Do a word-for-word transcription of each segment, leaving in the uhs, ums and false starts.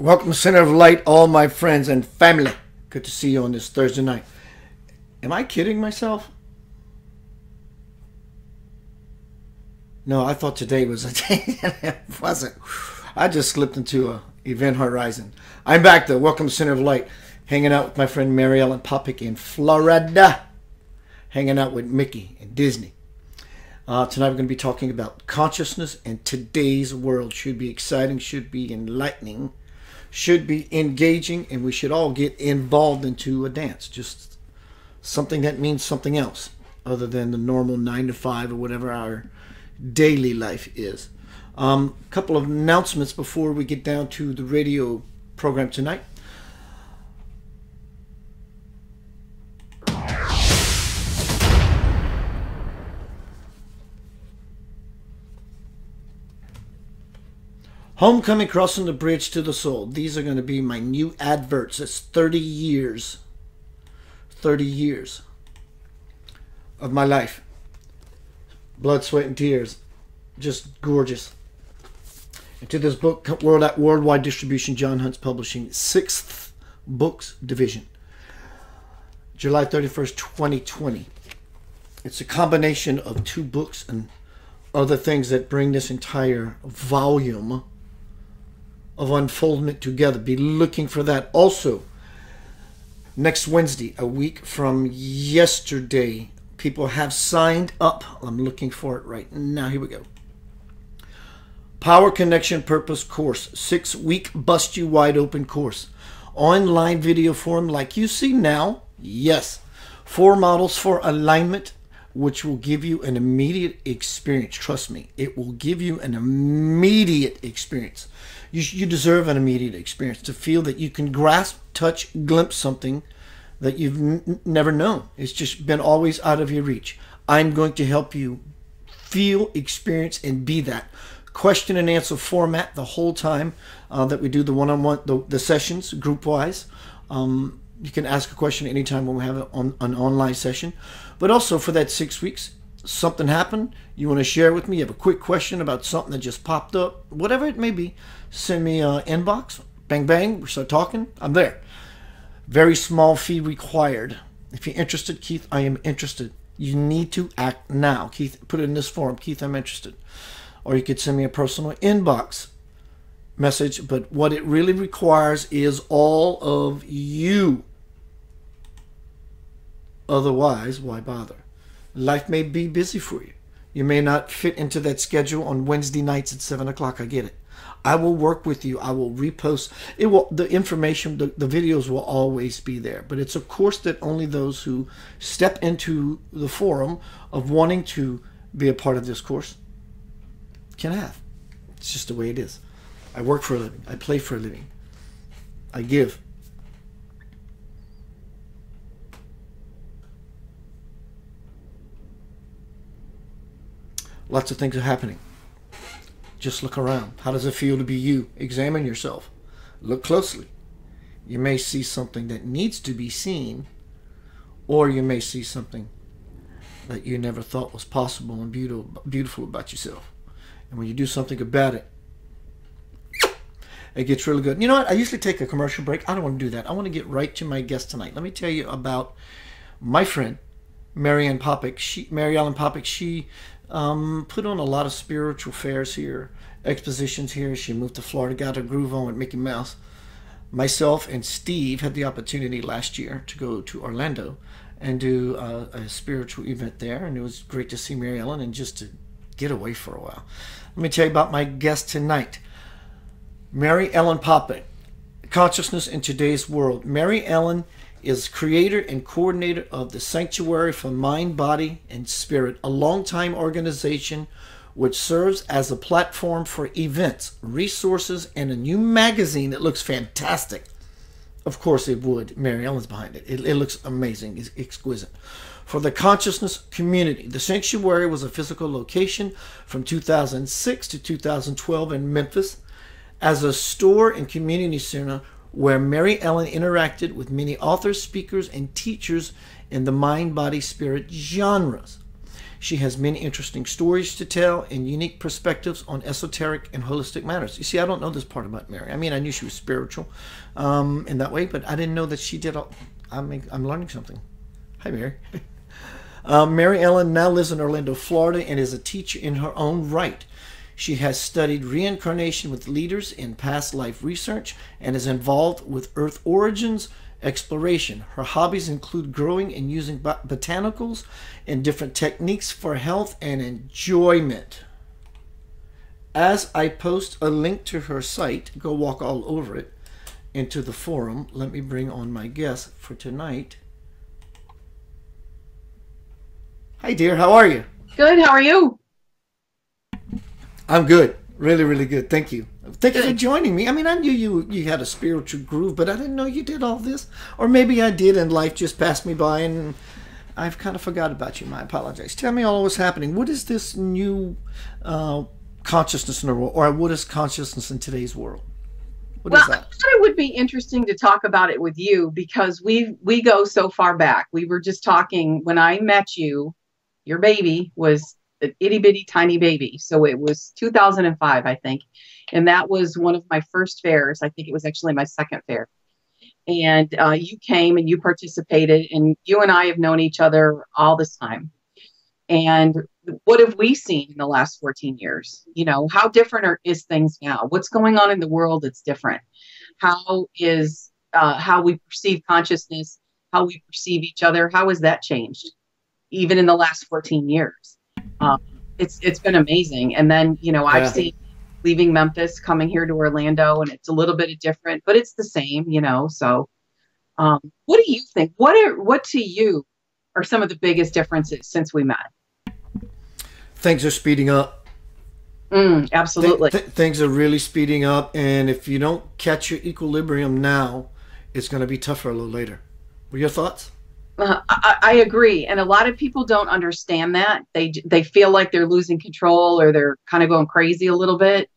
Welcome to Center of Light, all my friends and family. Good to see you on this Thursday night. Am I kidding myself? No, I thought today was a day that it wasn't. I just slipped into a event horizon. I'm back though. Welcome to Center of Light. Hanging out with my friend Mary Ellen Popyk in Florida. Hanging out with Mickey and Disney. Uh, tonight we're going to be talking about consciousness and today's world. Should be exciting, should be enlightening, should be engaging, and we should all get involved into a dance. Just something that means something else other than the normal nine to five or whatever our daily life is. A um, couple of announcements before we get down to the radio program tonight. Homecoming, Crossing the Bridge to the Soul. These are going to be my new adverts. It's thirty years. thirty years of my life. Blood, sweat, and tears. Just gorgeous. And to this book, world at worldwide distribution, John Hunt's Publishing, sixth Books Division. July thirty-first, twenty twenty. It's a combination of two books and other things that bring this entire volume of unfoldment together. Be looking for that. Also, next Wednesday, a week from yesterday, people have signed up. I'm looking for it right now. Here we go. Power Connection Purpose Course, six-week bust you wide open course, online video form like you see now. Yes, four models for alignment, which will give you an immediate experience. Trust me, it will give you an immediate experience. You, you deserve an immediate experience to feel that you can grasp, touch, glimpse something that you've n never known. It's just been always out of your reach. I'm going to help you feel, experience, and be that. Question and answer format the whole time uh, that we do the one-on-one, the, the sessions, group-wise. Um, you can ask a question anytime when we have it on an online session. But also for that six weeks, something happened, you want to share with me, you have a quick question about something that just popped up, whatever it may be, send me an inbox, bang, bang, we start talking, I'm there. Very small fee required. If you're interested, Keith, I am interested. You need to act now. Keith, put it in this form, Keith, I'm interested. Or you could send me a personal inbox message, but what it really requires is all of you. Otherwise, why bother? Life may be busy for you. You may not fit into that schedule on Wednesday nights at seven o'clock. I get it. I will work with you. I will repost. It will, the information, the, the videos will always be there. But it's a course that only those who step into the forum of wanting to be a part of this course can have. It's just the way it is. I work for a living. I play for a living. I give. Lots of things are happening. Just look around. How does it feel to be you? Examine yourself. Look closely. You may see something that needs to be seen, or you may see something that you never thought was possible and beautiful, beautiful about yourself. And when you do something about it, it gets really good. You know what? I usually take a commercial break. I don't want to do that. I want to get right to my guest tonight. Let me tell you about my friend, Mary Ellen Popyk. She, Mary Ellen Popyk, she... Um, put on a lot of spiritual fairs here, expositions here. She moved to Florida, got her groove on with Mickey Mouse. Myself and Steve had the opportunity last year to go to Orlando and do a, a spiritual event there, and it was great to see Mary Ellen and just to get away for a while. Let me tell you about my guest tonight, Mary Ellen Popyk, Consciousness in Today's World. Mary Ellen is creator and coordinator of the Sanctuary for Mind, Body, and Spirit, a longtime organization which serves as a platform for events, resources, and a new magazine that looks fantastic. Of course it would. Mary Ellen's behind it. It, it looks amazing. It's exquisite. For the consciousness community, the Sanctuary was a physical location from two thousand six to two thousand twelve in Memphis as a store and community center where Mary Ellen interacted with many authors, speakers, and teachers in the mind, body, spirit genres. She has many interesting stories to tell and unique perspectives on esoteric and holistic matters. You see, I don't know this part about Mary. I mean, I knew she was spiritual um, in that way, but I didn't know that she did all... I'm, I'm learning something. Hi, Mary. uh, Mary Ellen now lives in Orlando, Florida, and is a teacher in her own right. She has studied reincarnation with leaders in past life research and is involved with Earth Origins exploration. Her hobbies include growing and using bot botanicals and different techniques for health and enjoyment. As I post a link to her site, go walk all over it, into the forum, let me bring on my guest for tonight. Hi, dear. How are you? Good. How are you? I'm good. Really, really good. Thank you. Thank you for joining me. I mean, I knew you you had a spiritual groove, but I didn't know you did all this. Or maybe I did and life just passed me by and I've kind of forgot about you. My apologies. Tell me all what's happening. What is this new uh, consciousness in the world, or what is consciousness in today's world? What well, is that? I thought it would be interesting to talk about it with you because we we go so far back. We were just talking when I met you, your baby was an itty bitty tiny baby. So it was two thousand five, I think. And that was one of my first fairs. I think it was actually my second fair. And uh, you came and you participated, and you and I have known each other all this time. And what have we seen in the last fourteen years? You know, how different are, is things now? What's going on in the world that's different? How is uh, how we perceive consciousness, how we perceive each other? How has that changed even in the last fourteen years? Um, it's It's been amazing. And then, you know, I've yeah. seen leaving Memphis, coming here to Orlando, and it's a little bit different, but it's the same, you know. So um, what do you think? What are, what to you are some of the biggest differences since we met? Things are speeding up. Mm, absolutely. Th th things are really speeding up. And if you don't catch your equilibrium now, it's going to be tougher a little later. What are your thoughts? Uh, I, I agree. And a lot of people don't understand that. They, they feel like they're losing control or they're kind of going crazy a little bit.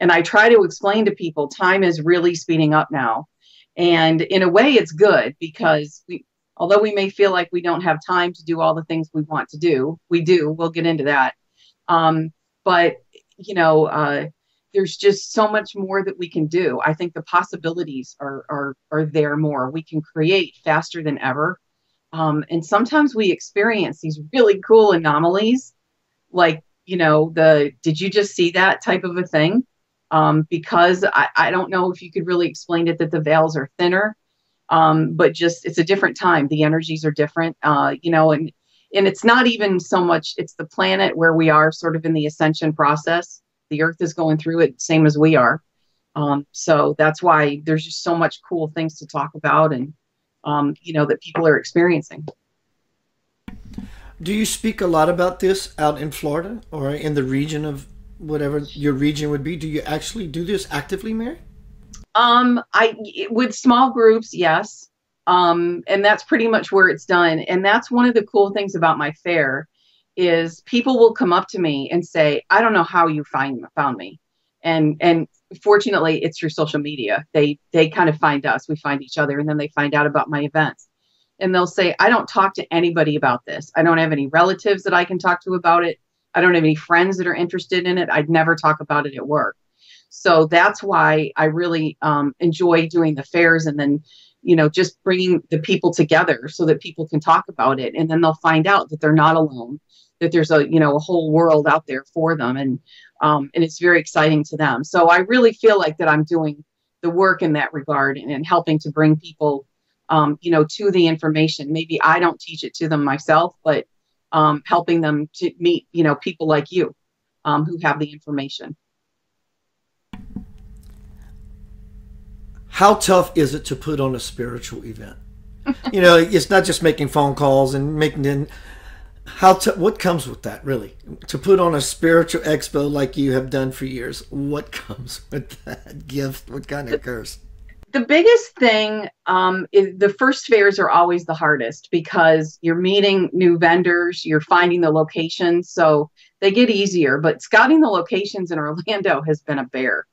And I try to explain to people time is really speeding up now. And in a way, it's good because we, although we may feel like we don't have time to do all the things we want to do, we do. We'll get into that. Um, but, you know, uh, there's just so much more that we can do. I think the possibilities are, are, are there more. We can create faster than ever. Um, and sometimes we experience these really cool anomalies, like, you know, the, did you just see that type of a thing? Um, because I, I don't know if you could really explain it, that the veils are thinner, um, but just, it's a different time. The energies are different, uh, you know, and, and it's not even so much, it's the planet where we are sort of in the ascension process. The earth is going through it, same as we are. Um, so that's why there's just so much cool things to talk about and, Um, you know, that people are experiencing. Do you speak a lot about this out in Florida or in the region of whatever your region would be? Do you actually do this actively, Mary? Um, I, with small groups, yes. Um, and that's pretty much where it's done. And that's one of the cool things about my fair is people will come up to me and say, I don't know how you find found me. And, and fortunately, it's through social media. They, they kind of find us, we find each other, and then they find out about my events. And they'll say, I don't talk to anybody about this. I don't have any relatives that I can talk to about it. I don't have any friends that are interested in it. I'd never talk about it at work. So that's why I really um, enjoy doing the fairs and then, you know, just bringing the people together so that people can talk about it. And then they'll find out that they're not alone, that there's a, you know, a whole world out there for them. And, um, and it's very exciting to them. So I really feel like that I'm doing the work in that regard and, and helping to bring people, um, you know, to the information. Maybe I don't teach it to them myself, but, um, helping them to meet, you know, people like you, um, who have the information. How tough is it to put on a spiritual event? You know, it's not just making phone calls and making them. How to, what comes with that, really? To put on a spiritual expo like you have done for years, what comes with that gift? What kind of curse? The biggest thing um, is the first fairs are always the hardest because you're meeting new vendors, you're finding the locations, so they get easier. But scouting the locations in Orlando has been a bear.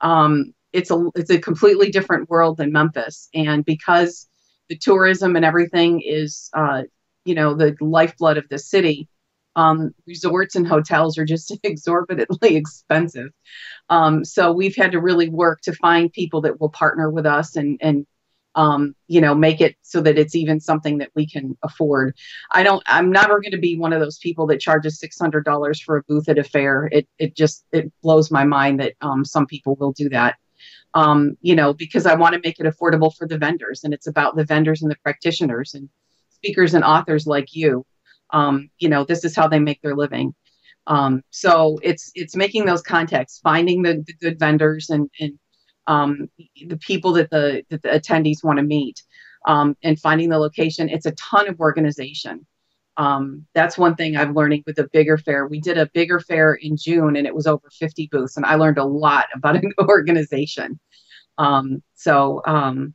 Um, it's a it's a completely different world than Memphis, and because the tourism and everything is uh, you know, the lifeblood of the city, Um, resorts and hotels are just exorbitantly expensive. Um, so we've had to really work to find people that will partner with us and, and um, you know, make it so that it's even something that we can afford. I don't, I'm never going to be one of those people that charges six hundred dollars for a booth at a fair. It, it just, it blows my mind that um, some people will do that. Um, you know, because I want to make it affordable for the vendors, and it's about the vendors and the practitioners and speakers and authors like you. Um, you know, this is how they make their living. Um, so it's, it's making those contacts, finding the, the good vendors and, and, um, the people that the, that the attendees want to meet, um, and finding the location. It's a ton of organization. Um, that's one thing I'm learning with the bigger fair. We did a bigger fair in June and it was over fifty booths, and I learned a lot about an organization. Um, so, um,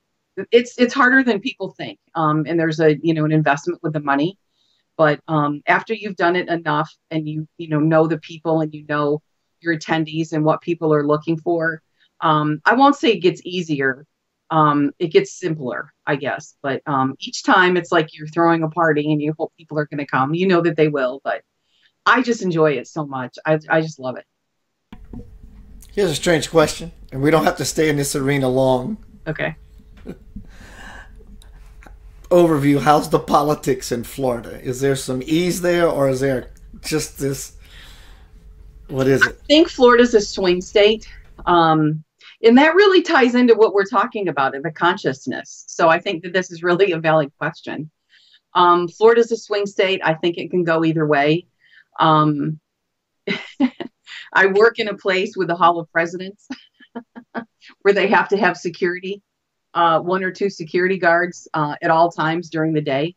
it's, it's harder than people think. Um, and there's a, you know, an investment with the money, but, um, after you've done it enough and you, you know, know the people and you know your attendees and what people are looking for, um, I won't say it gets easier. Um, it gets simpler, I guess, but um, each time it's like you're throwing a party and you hope people are going to come. You know that they will, but I just enjoy it so much. I, I just love it. Here's a strange question, and we don't have to stay in this arena long. Okay. Overview, how's the politics in Florida? Is there some ease there, or is there just this, what is it? I think Florida's a swing state. Um And that really ties into what we're talking about in the consciousness. So I think that this is really a valid question. Um, Florida's a swing state. I think it can go either way. Um, I work in a place with the Hall of Presidents where they have to have security, uh, one or two security guards uh, at all times during the day,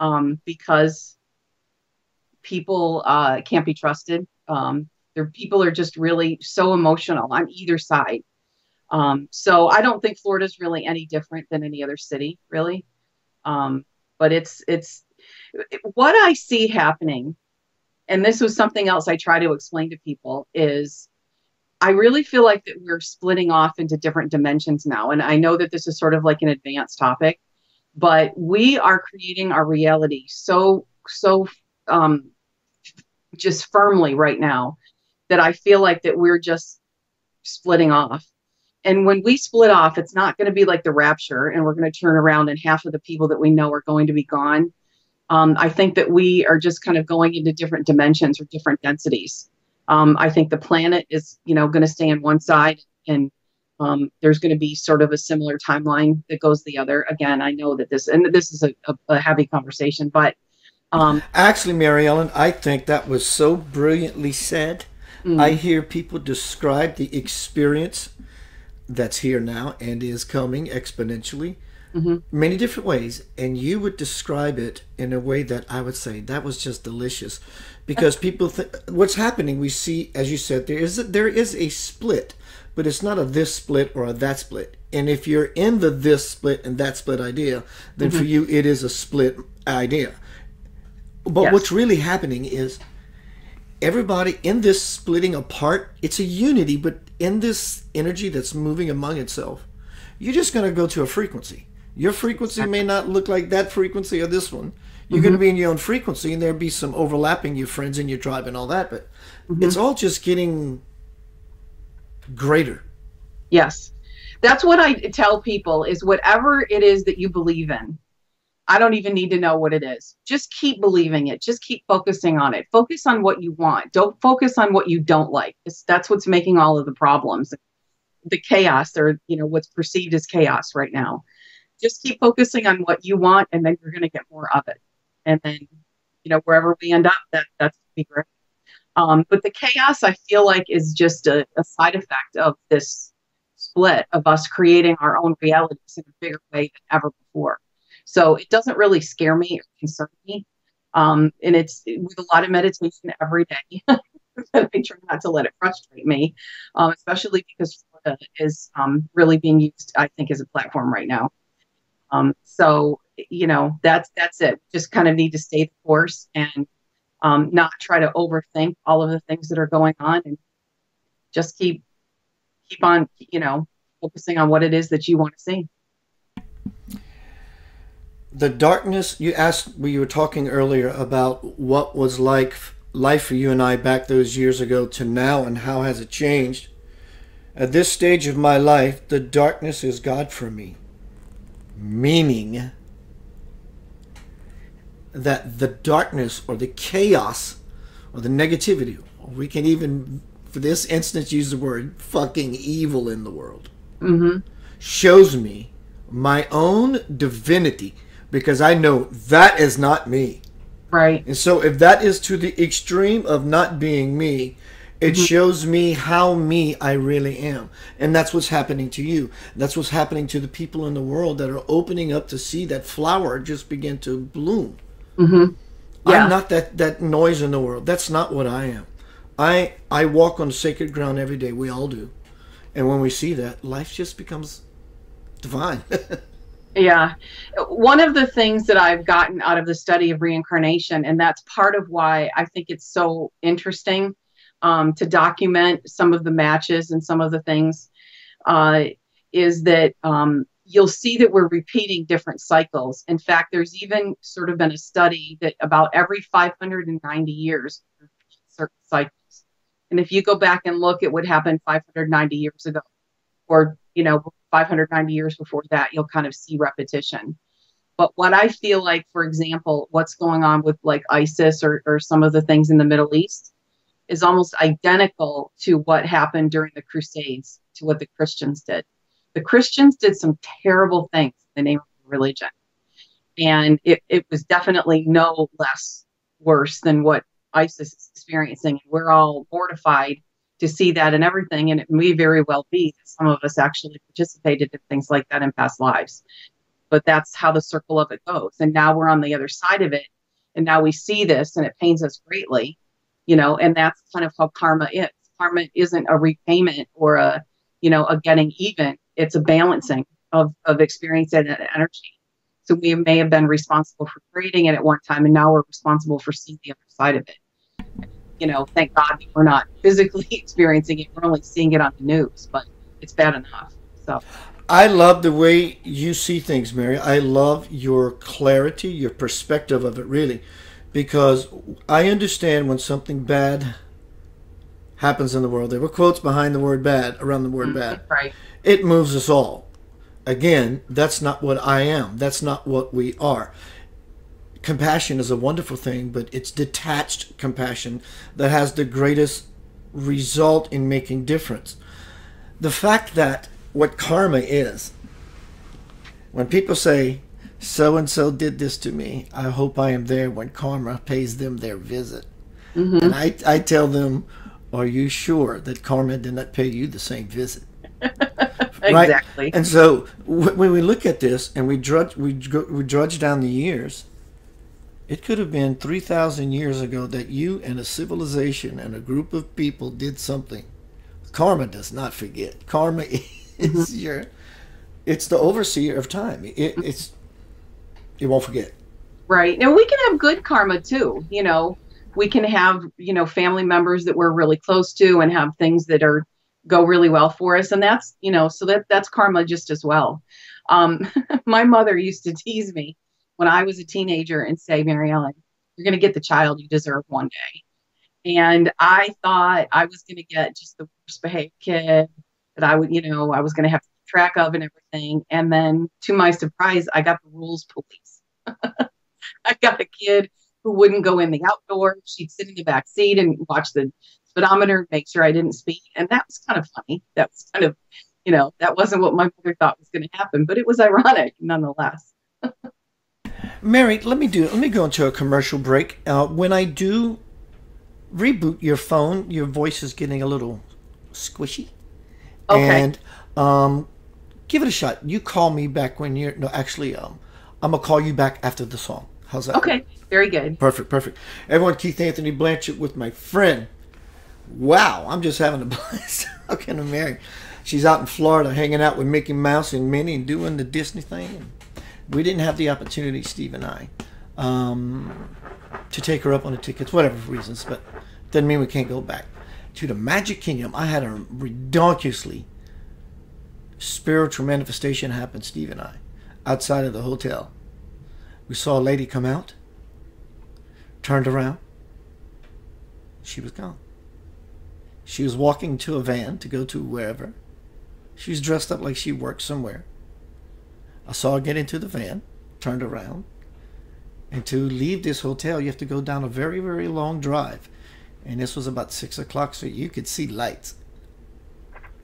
um, because people uh, can't be trusted. Um, their people are just really so emotional on either side. Um, so I don't think Florida's really any different than any other city, really. Um, but it's, it's what I see happening. And this was something else I try to explain to people is I really feel like that we're splitting off into different dimensions now. And I know that this is sort of like an advanced topic, but we are creating our reality so, so, um, just firmly right now that I feel like that we're just splitting off. And when we split off, it's not going to be like the rapture and we're going to turn around and half of the people that we know are going to be gone. Um, I think that we are just kind of going into different dimensions or different densities. Um, I think the planet is, you know, going to stay on one side, and um, there's going to be sort of a similar timeline that goes the other. Again, I know that this, and this is a, a, a heavy conversation, but. Um, Actually, Mary Ellen, I think that was so brilliantly said. Mm-hmm. I hear people describe the experience that's here now and is coming exponentially, mm-hmm. many different ways, and you would describe it in a way that I would say that was just delicious, because people th what's happening, we see, as you said, there is a, there is a split, but it's not a this split or a that split. And if you're in the this split and that split idea, then mm-hmm. for you it is a split idea. But yes. What's really happening is everybody in this splitting apart, it's a unity, but in this energy that's moving among itself, you're just going to go to a frequency. Your frequency may not look like that frequency or this one. You're mm-hmm. going to be in your own frequency, and there'll be some overlapping, your friends and your tribe and all that, but mm-hmm. it's all just getting greater. Yes. That's what I tell people is whatever it is that you believe in, I don't even need to know what it is. Just keep believing it. Just keep focusing on it. Focus on what you want. Don't focus on what you don't like. It's, that's what's making all of the problems, the chaos, or you know what's perceived as chaos right now. Just keep focusing on what you want, and then you're going to get more of it. And then you know wherever we end up, that that's be great. Um, but the chaos, I feel like, is just a, a side effect of this split of us creating our own realities in a bigger way than ever before. So it doesn't really scare me or concern me. Um, and it's with a lot of meditation every day. I try not to let it frustrate me, um, especially because Florida is um, really being used, I think, as a platform right now. Um, so, you know, that's that's it. Just kind of need to stay the course and um, not try to overthink all of the things that are going on, and just keep, keep on, you know, focusing on what it is that you want to see. The darkness, you asked, we were talking earlier about what was like life for you and I back those years ago to now, and how has it changed? At this stage of my life, the darkness is God for me, meaning that the darkness or the chaos or the negativity, or we can even, for this instance, use the word fucking evil in the world, mm-hmm. shows me my own divinity, because I know that is not me. Right. And so if that is to the extreme of not being me, it mm-hmm. shows me how me I really am. And that's what's happening to you. That's what's happening to the people in the world that are opening up to see that flower just begin to bloom. Mm-hmm. Yeah. I'm not that, that noise in the world. That's not what I am. I, I walk on sacred ground every day. We all do. And when we see that, life just becomes divine. Yeah. One of the things that I've gotten out of the study of reincarnation, and that's part of why I think it's so interesting um, to document some of the matches and some of the things, uh, is that um, you'll see that we're repeating different cycles. In fact, there's even sort of been a study that about every five hundred ninety years, certain cycles. And if you go back and look at what happened five hundred ninety years ago, or, you know, five hundred ninety years before that, you'll kind of see repetition. But what I feel like, for example, what's going on with like ISIS or, or some of the things in the Middle East is almost identical to what happened during the Crusades, to what the Christians did. The Christians did some terrible things in the name of religion. And it, it was definitely no less worse than what ISIS is experiencing. We're all mortified to see that and everything, and it may very well be that some of us actually participated in things like that in past lives. But that's how the circle of it goes. And now we're on the other side of it, and now we see this, and it pains us greatly, you know, and that's kind of how karma is. Karma isn't a repayment or a, you know, a getting even. It's a balancing of, of experience and energy. So we may have been responsible for creating it at one time, and now we're responsible for seeing the other side of it. You know, thank God we're not physically experiencing it. We're only seeing it on the news, but it's bad enough. So I love the way you see things, Mary. I love your clarity, your perspective of it, really, because I understand when something bad happens in the world. There were quotes behind the word bad, around the word mm-hmm. bad. Right. It moves us all. Again, that's not what I am. That's not what we are. Compassion is a wonderful thing, but it's detached compassion that has the greatest result in making difference. The fact that what karma is, when people say, so-and-so did this to me, I hope I am there when karma pays them their visit. Mm-hmm. And I, I tell them, are you sure that karma did not pay you the same visit? Right? Exactly. And so when we look at this and we drudge, we, we drudge down the years, it could have been three thousand years ago that you and a civilization and a group of people did something. Karma does not forget. Karma is mm-hmm. your, it's the overseer of time. It, it's, it won't forget. Right. Now we can have good karma too. You know, we can have, you know, family members that we're really close to and have things that are go really well for us. And that's, you know, so that that's karma just as well. Um, my mother used to tease me when I was a teenager and say, Mary Ellen, you're going to get the child you deserve one day. And I thought I was going to get just the worst behaved kid that I would, you know, I was going to have to keep track of and everything. And then to my surprise, I got the rules police. I got a kid who wouldn't go in the outdoor. She'd sit in the back seat and watch the speedometer, make sure I didn't speed. And that was kind of funny. That was kind of, you know, that wasn't what my mother thought was going to happen, but it was ironic nonetheless. Mary, let me do. Let me go into a commercial break. Uh, when I do reboot your phone, your voice is getting a little squishy. Okay. And um, give it a shot. You call me back when you're. No, actually, um, I'm gonna call you back after the song. How's that? Okay. Very good. Perfect. Perfect. Everyone, Keith Anthony Blanchard with my friend. Wow, I'm just having a blast talking to Mary. She's out in Florida hanging out with Mickey Mouse and Minnie and doing the Disney thing. We didn't have the opportunity, Steve and I, um, to take her up on the tickets, whatever reasons, but doesn't mean we can't go back to the Magic Kingdom. I had a redonkulously spiritual manifestation happen, Steve and I, outside of the hotel. We saw a lady come out, turned around, she was gone. She was walking to a van to go to wherever. She was dressed up like she worked somewhere. I saw her get into the van, turned around, and to leave this hotel, you have to go down a very, very long drive. And this was about six o'clock, so you could see lights.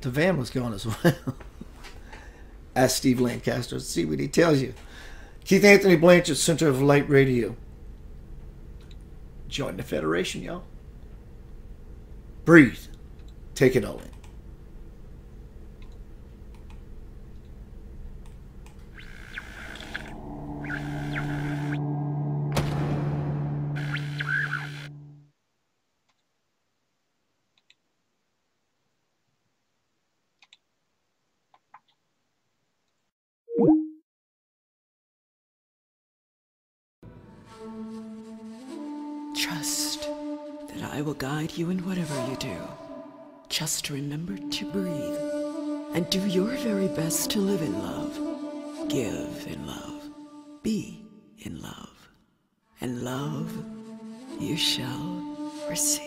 The van was gone as well. Ask Steve Lancaster, see what he tells you. Keith Anthony Blanchard, Center of Light Radio. Join the Federation, y'all. Breathe. Take it all in. Trust that I will guide you in whatever you do. Just remember to breathe and do your very best to live in love, give in love, be in love, and love you shall receive.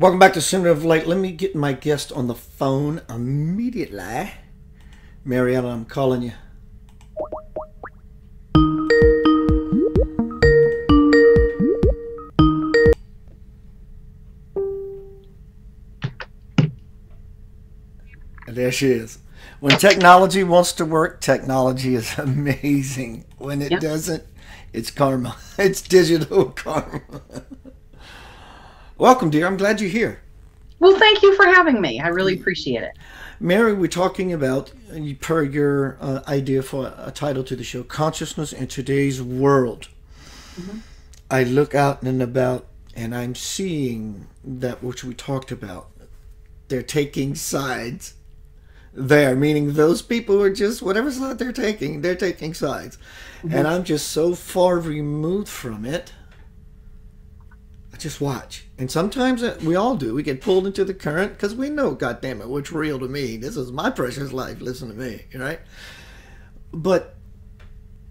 Welcome back to Center of Light. Let me get my guest on the phone immediately. Marianne, I'm calling you. And there she is. When technology wants to work, technology is amazing. When it yep. doesn't, it's karma. It's digital karma. Welcome, dear. I'm glad you're here. Well, thank you for having me. I really appreciate it. Mary, we're talking about, per your uh, idea for a title to the show, Consciousness in Today's World. Mm-hmm. I look out and about, and I'm seeing that which we talked about. They're taking sides there, meaning those people who are just, whatever side they're taking, they're taking sides. Mm-hmm. And I'm just so far removed from it. Just watch. And sometimes we all do. We get pulled into the current because we know, God damn it, what's real to me. This is my precious life. Listen to me, right? But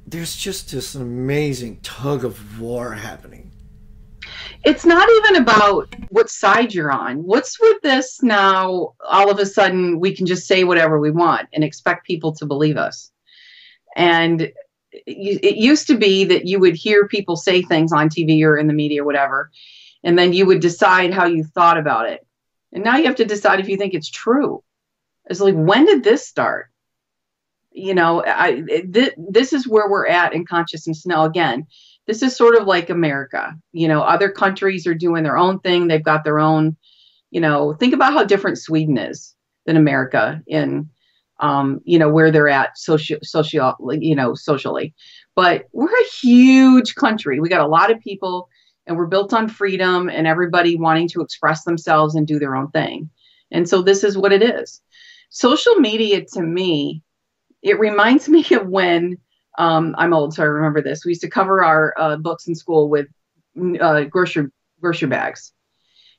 there's just this amazing tug of war happening. It's not even about what side you're on. What's with this now? All of a sudden, we can just say whatever we want and expect people to believe us. And it used to be that you would hear people say things on T V or in the media, whatever. And then you would decide how you thought about it. And now you have to decide if you think it's true. It's like, when did this start? You know, I, th this is where we're at in consciousness now. Again, this is sort of like America. You know, other countries are doing their own thing. They've got their own, you know, think about how different Sweden is than America in, um, you know, where they're at socio, socio, you know, socially. But we're a huge country. We got a lot of people. And we're built on freedom and everybody wanting to express themselves and do their own thing. And so this is what it is. Social media, to me, it reminds me of when, um, I'm old, so I remember this. We used to cover our uh, books in school with uh, grocery, grocery bags.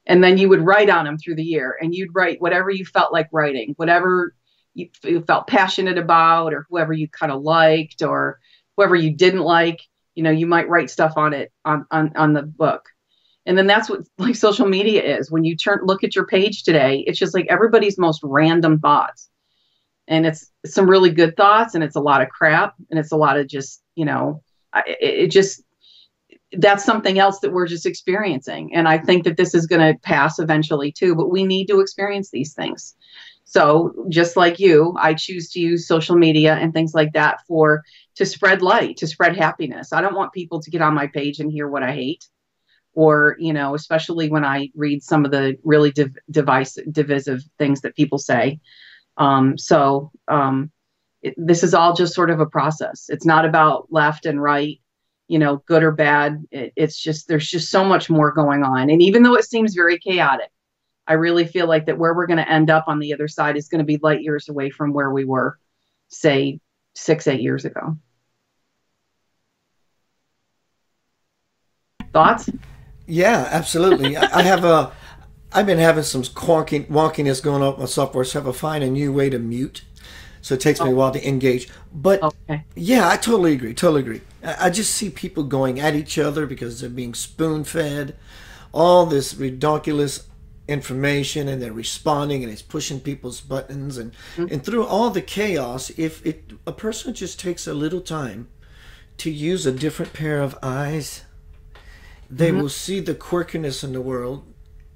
And then you would write on them through the year. And you'd write whatever you felt like writing, whatever you, you felt passionate about, or whoever you kind of liked, or whoever you didn't like. You know, you might write stuff on it on, on, on the book. And then that's what like social media is. When you turn, look at your page today, it's just like everybody's most random thoughts. And it's some really good thoughts, and it's a lot of crap, and it's a lot of just, you know, it, it just, that's something else that we're just experiencing. And I think that this is going to pass eventually too, but we need to experience these things. So just like you, I choose to use social media and things like that for, to spread light, to spread happiness. I don't want people to get on my page and hear what I hate, or, you know, especially when I read some of the really div divisive, divisive things that people say. Um, so um, it, this is all just sort of a process. It's not about left and right, you know, good or bad. It, it's just, there's just so much more going on. And even though it seems very chaotic, I really feel like that where we're going to end up on the other side is going to be light years away from where we were, say, six, eight years ago. Thoughts? Yeah, absolutely. I have a, I've been having some wonky, wonkiness going on with my software, so I have to find a new way to mute. So it takes oh. me a while to engage. But okay. yeah, I totally agree, totally agree. I just see people going at each other because they're being spoon-fed, all this ridiculous information, and they're responding, and it's pushing people's buttons, and mm-hmm. and through all the chaos, if it a person just takes a little time to use a different pair of eyes, they mm-hmm. will see the quirkiness in the world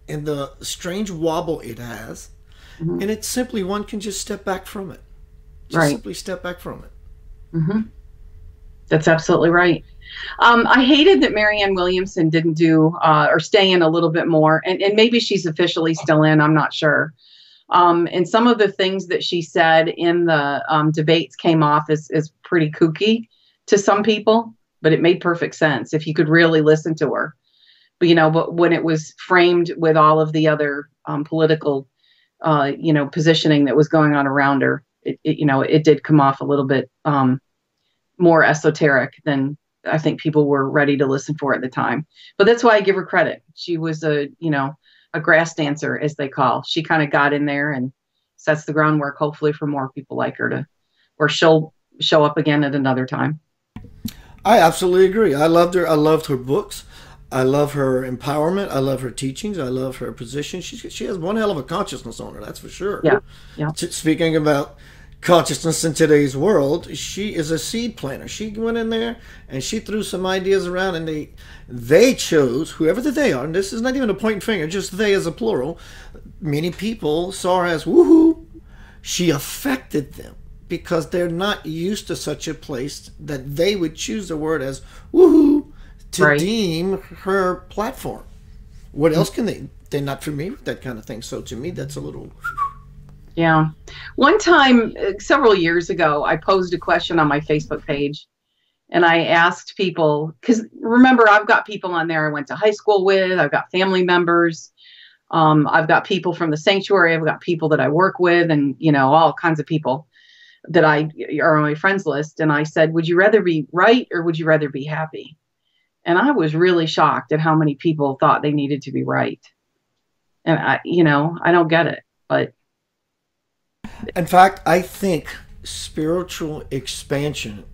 and the strange wobble it has, mm-hmm. and it's simply one can just step back from it. Just right. simply step back from it. Mm-hmm. That's absolutely right. Um, I hated that Marianne Williamson didn't do uh, or stay in a little bit more. And, and maybe she's officially still in. I'm not sure. Um, and some of the things that she said in the um, debates came off as, as pretty kooky to some people. But it made perfect sense if you could really listen to her. But, you know, but when it was framed with all of the other um, political, uh, you know, positioning that was going on around her, it, it, you know, it did come off a little bit um, more esoteric than I think people were ready to listen for at the time. But that's why I give her credit. She was a, you know, a grass dancer, as they call. She kind of got in there and sets the groundwork, hopefully, for more people like her to, or she'll show up again at another time. I absolutely agree. I loved her. I loved her books. I love her empowerment. I love her teachings. I love her position. She she has one hell of a consciousness on her, that's for sure. Yeah, yeah. Speaking about consciousness in today's world, she is a seed planter. She went in there and she threw some ideas around, and they they chose, whoever the they are, and this is not even a point finger, just they as a plural. Many people saw her as woohoo. She affected them because they're not used to such a place that they would choose the word as woohoo. To right. deem her platform. What else can they? They're not familiar with that kind of thing. So to me, that's a little. Yeah. One time, several years ago, I posed a question on my Facebook page, and I asked people, because remember, I've got people on there I went to high school with. I've got family members. Um, I've got people from the sanctuary. I've got people that I work with, and you know, all kinds of people that I are on my friends list. And I said, would you rather be right or would you rather be happy? And I was really shocked at how many people thought they needed to be right. And I, you know, I don't get it, but. In fact, I think spiritual expansion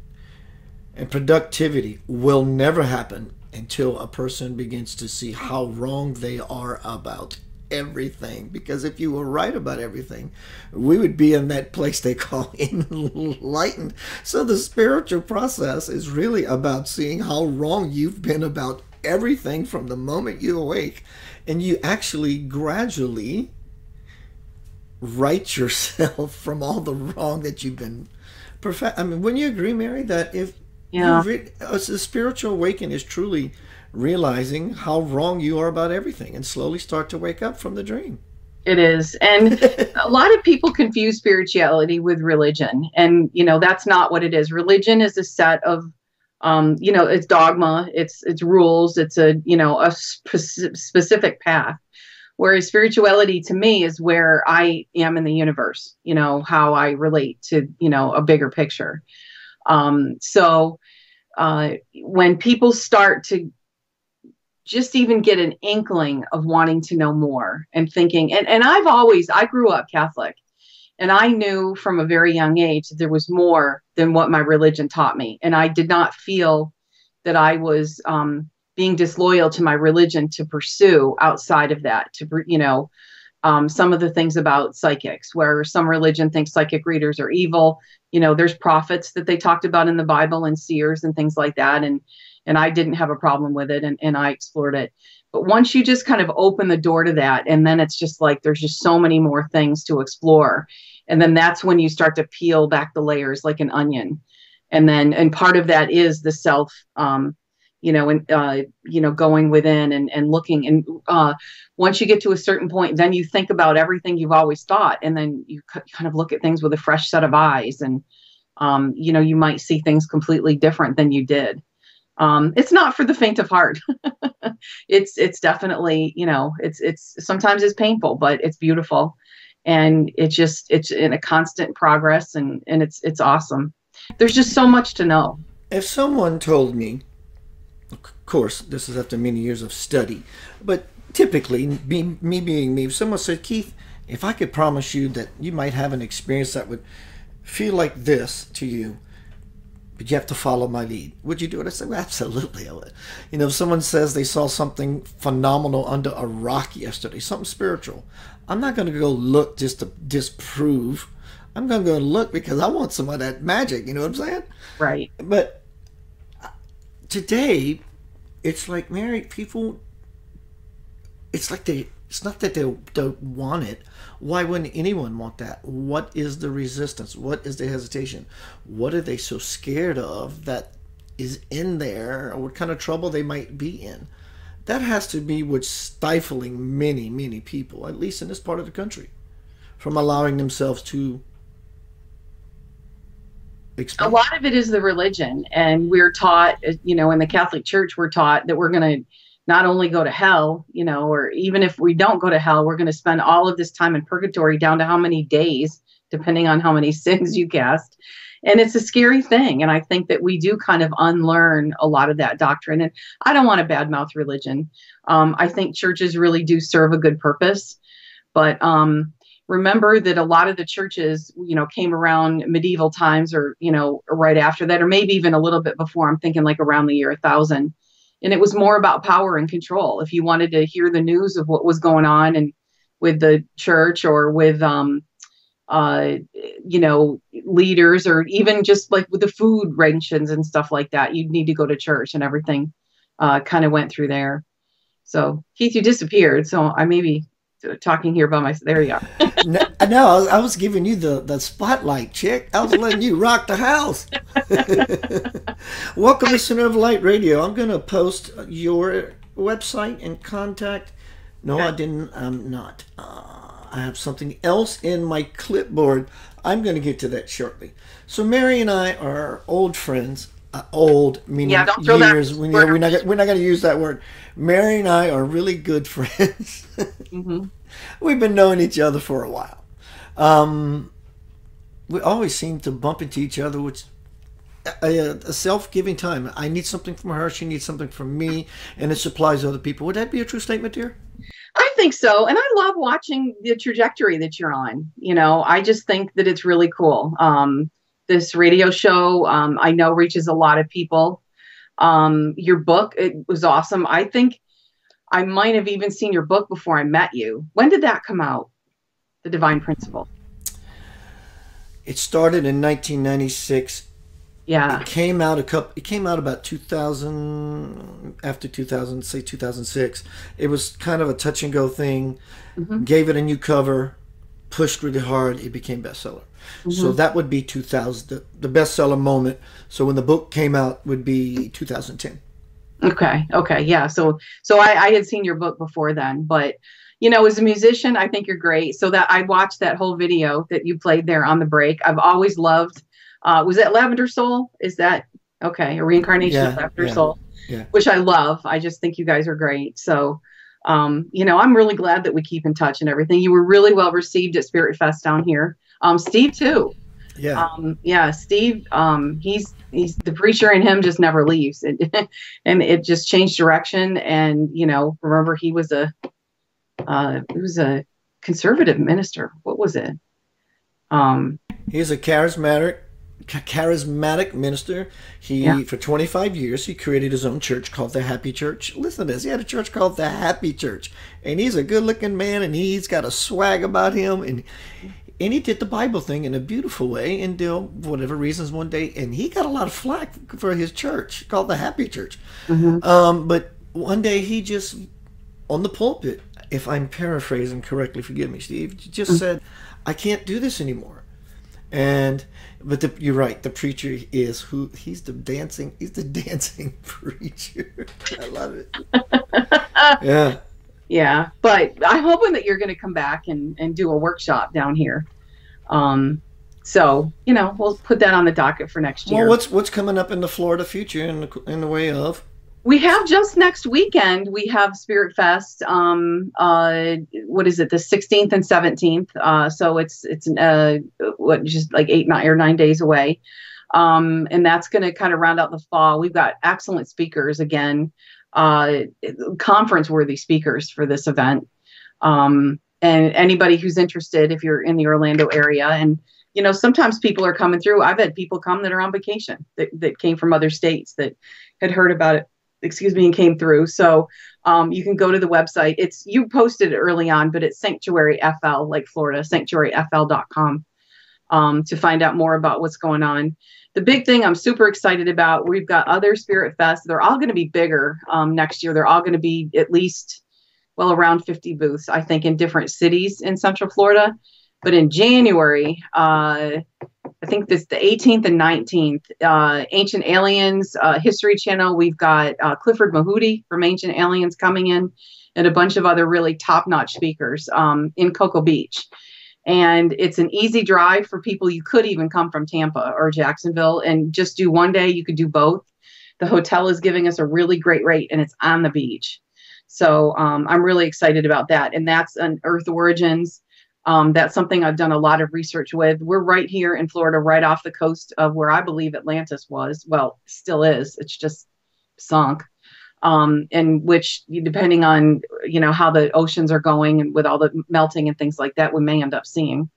and productivity will never happen until a person begins to see how wrong they are about everything. Because if you were right about everything, we would be in that place they call enlightened. So the spiritual process is really about seeing how wrong you've been about everything from the moment you awake, and you actually gradually right yourself from all the wrong that you've been perfect. I mean, wouldn't you agree, Mary, that if yeah a spiritual awakening is truly realizing how wrong you are about everything and slowly start to wake up from the dream? It is. And a lot of people confuse spirituality with religion. And, you know, that's not what it is. Religion is a set of, um, you know, it's dogma, it's, it's rules, it's a, you know, a spe specific path. Whereas spirituality to me is where I am in the universe, you know, how I relate to, you know, a bigger picture. Um, so uh, when people start to just even get an inkling of wanting to know more and thinking. And, and I've always, I grew up Catholic, and I knew from a very young age that there was more than what my religion taught me. And I did not feel that I was um, being disloyal to my religion to pursue outside of that, to, you know, um, some of the things about psychics, where some religion thinks psychic readers are evil. You know, there's prophets that they talked about in the Bible and seers and things like that. And, And I didn't have a problem with it, and, and I explored it. But once you just kind of open the door to that, and then it's just like there's just so many more things to explore. And then that's when you start to peel back the layers like an onion. And then, and part of that is the self, um, you know, and, uh, you know, going within and, and looking. And uh, once you get to a certain point, then you think about everything you've always thought. And then you kind of look at things with a fresh set of eyes. And, um, you know, you might see things completely different than you did. Um, it's not for the faint of heart. it's, it's definitely, you know, it's, it's sometimes it's painful, but it's beautiful, and it's just, it's in a constant progress, and, and it's, it's awesome. There's just so much to know. If someone told me, of course, this is after many years of study, but typically me, me being me, if someone said, Keith, if I could promise you that you might have an experience that would feel like this to you, but you have to follow my lead. Would you do it? I said, well, absolutely I would. You know, if someone says they saw something phenomenal under a rock yesterday, something spiritual, I'm not going to go look just to disprove. I'm going to go look because I want some of that magic. You know what I'm saying? Right. But today, it's like, Mary, people, it's like they, it's not that they don't want it. Why wouldn't anyone want that? What is the resistance? What is the hesitation? What are they so scared of that is in there, or what kind of trouble they might be in? That has to be what's stifling many, many people, at least in this part of the country, from allowing themselves to experience. A lot of it is the religion. And we're taught, you know, in the Catholic Church, we're taught that we're going to not only go to hell, you know, or even if we don't go to hell, we're going to spend all of this time in purgatory, down to how many days, depending on how many sins you cast. And it's a scary thing. And I think that we do kind of unlearn a lot of that doctrine. And I don't want to badmouth religion. Um, I think churches really do serve a good purpose. But um, remember that a lot of the churches, you know, came around medieval times, or, you know, right after that, or maybe even a little bit before. I'm thinking like around the year one thousand. And it was more about power and control. If you wanted to hear the news of what was going on and with the church or with, um, uh, you know, leaders, or even just like with the food rations and stuff like that, you'd need to go to church, and everything uh, kind of went through there. So Keith, you disappeared. So I may be talking here by myself. There you are. no, no, I was giving you the, the spotlight, chick. I was letting you rock the house. Welcome to Center of Light Radio. I'm going to post your website and contact. No, okay. I didn't. I'm not. Uh, I have something else in my clipboard. I'm going to get to that shortly. So Mary and I are old friends. Uh, old meaning yeah, don't throw years. That we, we're not. We're not going to use that word. Mary and I are really good friends. Mm-hmm. We've been knowing each other for a while. Um, we always seem to bump into each other, which a, a self-giving time. I need something from her. She needs something from me, and it supplies other people. Would that be a true statement, dear? I think so, and I love watching the trajectory that you're on. You know, I just think that it's really cool. Um, This radio show, um, I know, reaches a lot of people. Um, your book, it was awesome. I think I might have even seen your book before I met you. When did that come out? The Divine Principle. It started in nineteen ninety-six. Yeah. It came out a couple. It came out about two thousand, after two thousand, say two thousand six. It was kind of a touch and go thing. Mm-hmm. Gave it a new cover. Pushed really hard. It became bestseller. Mm-hmm. So that would be two thousand, the, the bestseller moment. So when the book came out would be two thousand ten. Okay. Okay. Yeah. So, so I, I had seen your book before then, but you know, as a musician, I think you're great. So that I watched that whole video that you played there on the break. I've always loved, uh, was that Lavender Soul? Is that, okay. A reincarnation yeah, of Lavender yeah, Soul, yeah. Which I love. I just think you guys are great. So, um, you know, I'm really glad that we keep in touch and everything. You were really well received at Spirit Fest down here. Um, Steve too. Yeah. Um, yeah. Steve, um, he's, he's the preacher in him just never leaves. It, and it just changed direction. And, you know, remember he was a, uh, he was a conservative minister. What was it? Um, he's a charismatic, charismatic minister. He, yeah. For twenty-five years, he created his own church called the Happy Church. Listen to this. He had a church called the Happy Church, and he's a good looking man, and he's got a swag about him. And And he did the Bible thing in a beautiful way until whatever reasons one day. And he got a lot of flack for his church called the Happy Church. Mm-hmm. um, but one day he just, on the pulpit, if I'm paraphrasing correctly, forgive me, Steve, just mm-hmm. said, I can't do this anymore. And, but the, you're right, the preacher is who, he's the dancing, he's the dancing preacher. I love it. Yeah. Yeah, but I'm hoping that you're going to come back and, and do a workshop down here. Um, so, you know, we'll put that on the docket for next year. Well, what's what's coming up in the Florida future in the, in the way of? We have just next weekend, we have Spirit Fest. Um, uh, what is it, the sixteenth and seventeenth? Uh, so it's, it's uh, what, just like eight nine, or nine days away. Um, and that's going to kind of round out the fall. We've got excellent speakers again. Uh, conference-worthy speakers for this event, um, and anybody who's interested, if you're in the Orlando area, and you know, sometimes people are coming through. I've had people come that are on vacation that that came from other states that had heard about it. Excuse me, and came through. So um, you can go to the website. It's you posted it early on, but it's SanctuaryFL, like Florida, Sanctuary F L dot com um, to find out more about what's going on. The big thing I'm super excited about, we've got other Spirit Fests. They're all going to be bigger um, next year. They're all going to be at least, well, around fifty booths, I think, in different cities in Central Florida. But in January, uh, I think this the eighteenth and nineteenth, uh, Ancient Aliens, uh, History Channel. We've got uh, Clifford Mahoudi from Ancient Aliens coming in, and a bunch of other really top-notch speakers um, in Cocoa Beach. And it's an easy drive for people. You could even come from Tampa or Jacksonville and just do one day. You could do both. The hotel is giving us a really great rate, and it's on the beach. So um, I'm really excited about that. And that's an Earth Origins. Um, that's something I've done a lot of research with. We're right here in Florida, right off the coast of where I believe Atlantis was. Well, still is. It's just sunk. Um, and which, depending on, you know, how the oceans are going and with all the melting and things like that, we may end up seeing.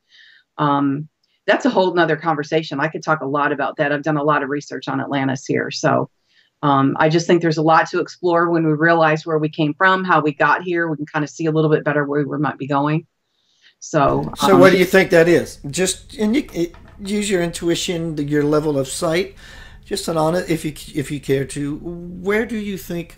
Um, that's a whole nother conversation. I could talk a lot about that. I've done a lot of research on Atlantis here. So Um, I just think there's a lot to explore when we realize where we came from, how we got here. We can kind of see a little bit better where we might be going. So, so um, what do you think that is? Just and you, it, use your intuition, your level of sight. Just an honest, if you if you care to, where do you think,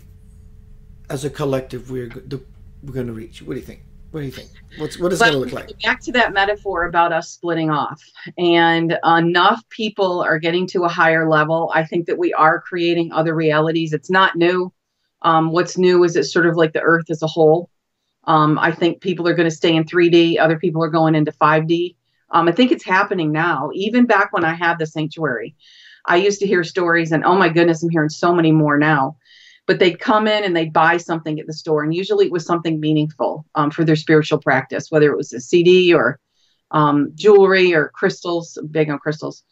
as a collective, we're the, we're going to reach? What do you think? What do you think? What's, what does that look like? Back to that metaphor about us splitting off, and enough people are getting to a higher level. I think that we are creating other realities. It's not new. Um, what's new is it's sort of like the earth as a whole. Um, I think people are going to stay in three D. Other people are going into five D. Um, I think it's happening now. Even back when I had the sanctuary, I used to hear stories, and oh my goodness, I'm hearing so many more now. But they'd come in and they'd buy something at the store. And usually it was something meaningful um, for their spiritual practice, whether it was a C D or um, jewelry or crystals, big on crystals.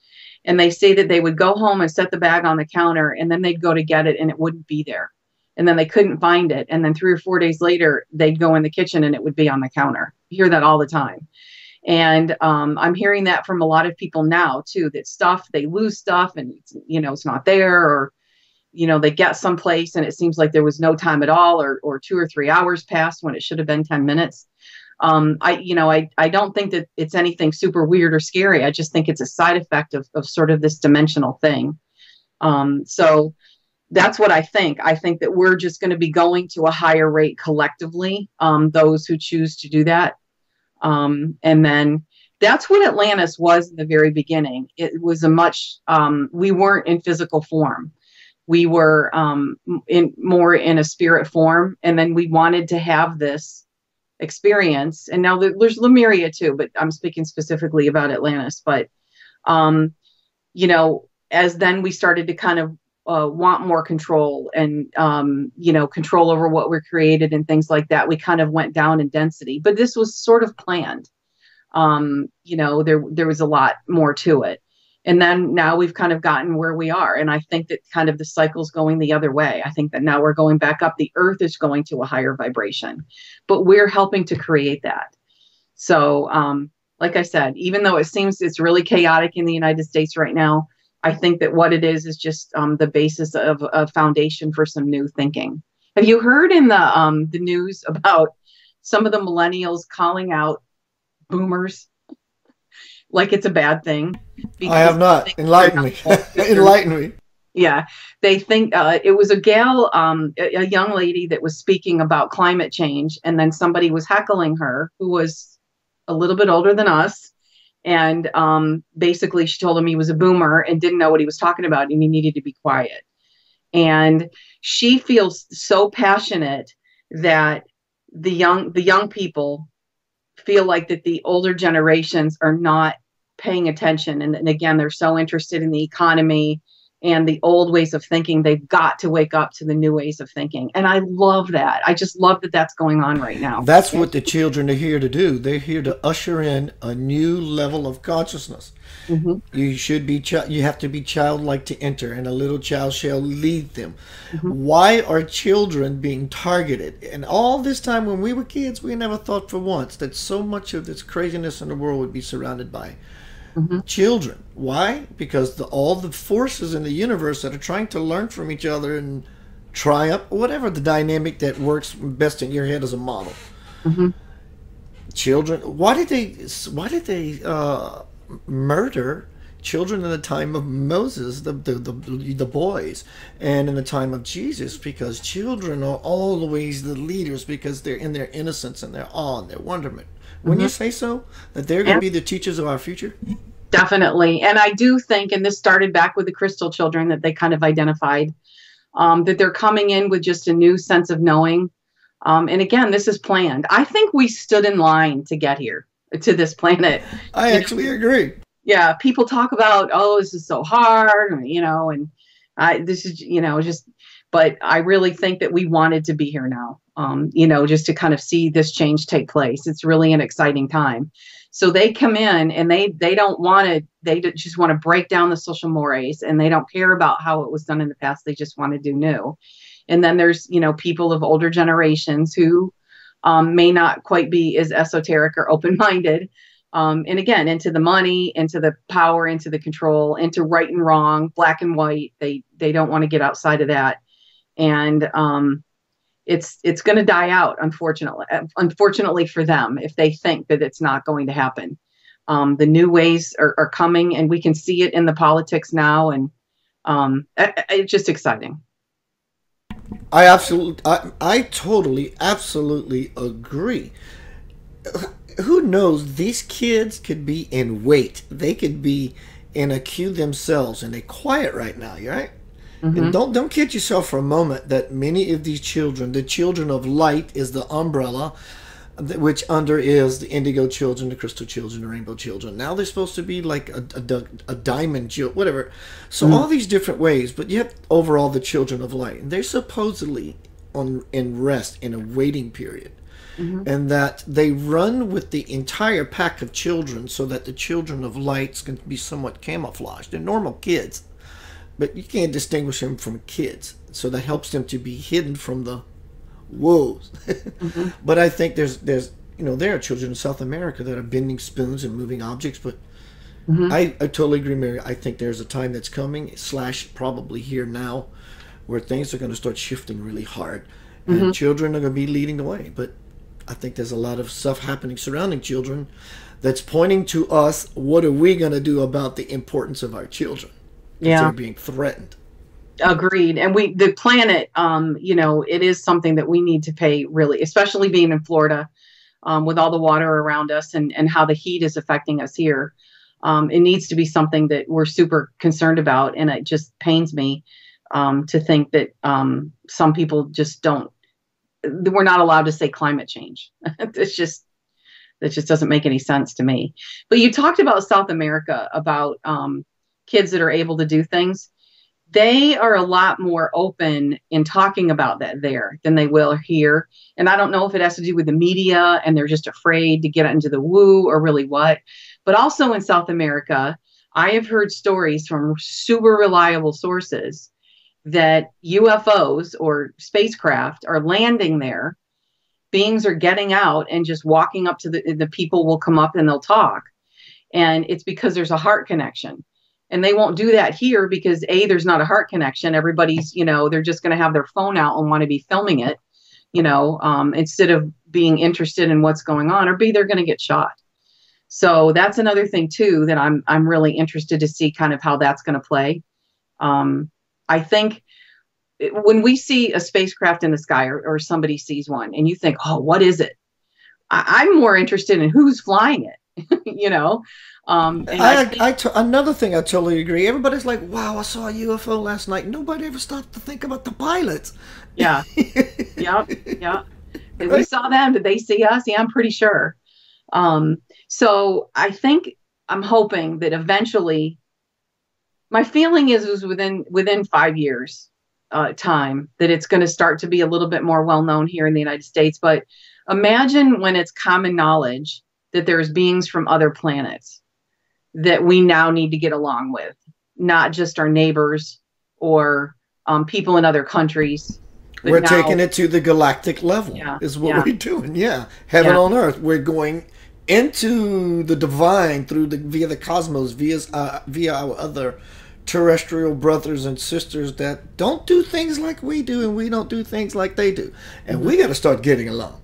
And they say that they would go home and set the bag on the counter, and then they'd go to get it and it wouldn't be there. And then they couldn't find it. And then three or four days later, they'd go in the kitchen and it would be on the counter. You hear that all the time. And um, I'm hearing that from a lot of people now too, that stuff, they lose stuff and, you know, it's not there, or you know, they get someplace and it seems like there was no time at all, or, or two or three hours passed when it should have been ten minutes. Um, I, you know, I, I don't think that it's anything super weird or scary. I just think it's a side effect of, of sort of this dimensional thing. Um, so that's what I think. I think that we're just going to be going to a higher rate collectively, um, those who choose to do that. Um, and then that's what Atlantis was in the very beginning. It was a much, um, we weren't in physical form. We were um, in, more in a spirit form, and then we wanted to have this experience. And now there's Lemuria too, but I'm speaking specifically about Atlantis. But, um, you know, as then we started to kind of uh, want more control and, um, you know, control over what we're created and things like that, we kind of went down in density. But this was sort of planned. Um, you know, there, there was a lot more to it. And then now we've kind of gotten where we are. And I think that kind of the cycle's going the other way. I think that now we're going back up. The earth is going to a higher vibration, but we're helping to create that. So um, like I said, even though it seems it's really chaotic in the United States right now, I think that what it is is just um, the basis of a foundation for some new thinking. Have you heard in the, um, the news about some of the millennials calling out boomers? Like it's a bad thing. I have not. Enlighten me. Enlighten me. Yeah. They think uh, it was a gal, um, a, a young lady that was speaking about climate change. And then somebody was heckling her who was a little bit older than us. And um, basically she told him he was a boomer and didn't know what he was talking about. And he needed to be quiet. And she feels so passionate that the young, the young people feel like that the older generations are not paying attention. And, and again, they're so interested in the economy and the old ways of thinking. They've got to wake up to the new ways of thinking. And I love that. I just love that that's going on right now. That's what the children are here to do. They're here to usher in a new level of consciousness. Mm-hmm. You should be, you have to be childlike to enter, and a little child shall lead them. Mm-hmm. Why are children being targeted? And all this time when we were kids, we never thought for once that so much of this craziness in the world would be surrounded by mm-hmm. children. Why? Because the, all the forces in the universe that are trying to learn from each other and triumph, whatever the dynamic that works best in your head as a model. Mm-hmm. Children, why did they, why did they, uh, murder children in the time of Moses, the, the the the boys, and in the time of Jesus? Because children are always the leaders, because they're in their innocence and their awe and their wonderment. Wouldn't mm-hmm. you say so? That they're going to yeah. be the teachers of our future? Definitely. And I do think, and this started back with the crystal children that they kind of identified, um, that they're coming in with just a new sense of knowing. Um, and again, this is planned. I think we stood in line to get here. To this planet. I you actually know, agree. Yeah. People talk about, oh, this is so hard, you know, and I, this is, you know, just, but I really think that we wanted to be here now, um, you know, just to kind of see this change take place. It's really an exciting time. So they come in and they, they don't want to, they just want to break down the social mores, and they don't care about how it was done in the past. They just want to do new. And then there's, you know, people of older generations who, Um, may not quite be as esoteric or open-minded, Um, and again, into the money, into the power, into the control, into right and wrong, black and white. They they don't want to get outside of that. And um, it's it's going to die out, unfortunately, unfortunately for them, if they think that it's not going to happen. Um, the new ways are, are coming, and we can see it in the politics now. And um, it, it's just exciting. I absolutely, I, I totally, absolutely agree. Who knows? These kids could be in wait. They could be in a queue themselves, and they're quiet right now. You're right. Mm-hmm. And don't don't kid yourself for a moment that many of these children, the children of light, is the umbrella, which under is the indigo children, the crystal children, the rainbow children. Now they're supposed to be like a a, a diamond children, whatever. So mm-hmm. all these different ways, but yet overall the children of light. And they're supposedly on in rest in a waiting period. Mm-hmm. And that they run with the entire pack of children so that the children of lights can be somewhat camouflaged. They're normal kids, but you can't distinguish them from kids. So that helps them to be hidden from the woes. Mm-hmm. But I think there's, there's, you know, there are children in South America that are bending spoons and moving objects. But mm-hmm. I, I totally agree, Mary. I think there's a time that's coming, slash probably here now, where things are going to start shifting really hard. And mm-hmm. children are going to be leading the way. But I think there's a lot of stuff happening surrounding children that's pointing to us. What are we going to do about the importance of our children? Yeah. They're being threatened. Agreed. And we, the planet, um, you know, it is something that we need to pay really, especially being in Florida, um, with all the water around us and, and how the heat is affecting us here. Um, it needs to be something that we're super concerned about. And it just pains me um, to think that um, some people just don't. We're not allowed to say climate change. It's just, that just doesn't make any sense to me. But you talked about South America, about um, kids that are able to do things. They are a lot more open in talking about that there than they will here. And I don't know if it has to do with the media and they're just afraid to get into the woo or really what. But also in South America, I have heard stories from super reliable sources that U F Os or spacecraft are landing there. Beings are getting out and just walking up to the, the people will come up and they'll talk. And it's because there's a heart connection. And they won't do that here because A, there's not a heart connection. Everybody's, you know, they're just going to have their phone out and want to be filming it, you know, um, instead of being interested in what's going on, or B, they're going to get shot. So that's another thing too, that I'm, I'm really interested to see kind of how that's going to play. Um, I think when we see a spacecraft in the sky, or, or somebody sees one and you think, oh, what is it? I, I'm more interested in who's flying it, you know? Um, and I, I, think I t another thing I totally agree. Everybody's like, wow, I saw a U F O last night. Nobody ever stopped to think about the pilots. Yeah. Yeah. Yeah. Right? We saw them. Did they see us? Yeah, I'm pretty sure. Um, so I think I'm hoping that eventually, my feeling is, is within within five years uh, time that it's going to start to be a little bit more well-known here in the United States. But imagine when it's common knowledge that there's beings from other planets that we now need to get along with, not just our neighbors or um, people in other countries. We're now taking it to the galactic level, yeah, is what yeah. we're doing. Yeah. Heaven yeah. on earth. We're going into the divine through the via the cosmos, via, uh, via our other terrestrial brothers and sisters that don't do things like we do, and we don't do things like they do, and we got to start getting along.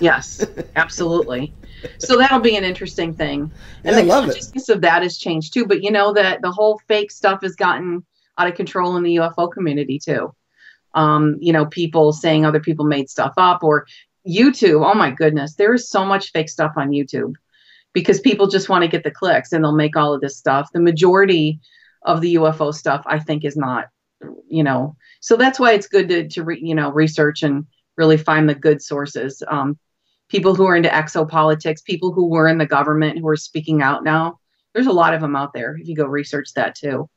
Yes, absolutely. So that'll be an interesting thing, and yeah, the I love consciousness it. Of that has changed too. But you know that the whole fake stuff has gotten out of control in the U F O community too. Um, you know, people saying other people made stuff up, or YouTube. Oh my goodness, there is so much fake stuff on YouTube because people just want to get the clicks, and they'll make all of this stuff. The majority of the U F O stuff, I think, is not, you know, so that's why it's good to, to re, you know, research and really find the good sources. Um, people who are into exopolitics, people who were in the government, who are speaking out now, there's a lot of them out there if you go research that too.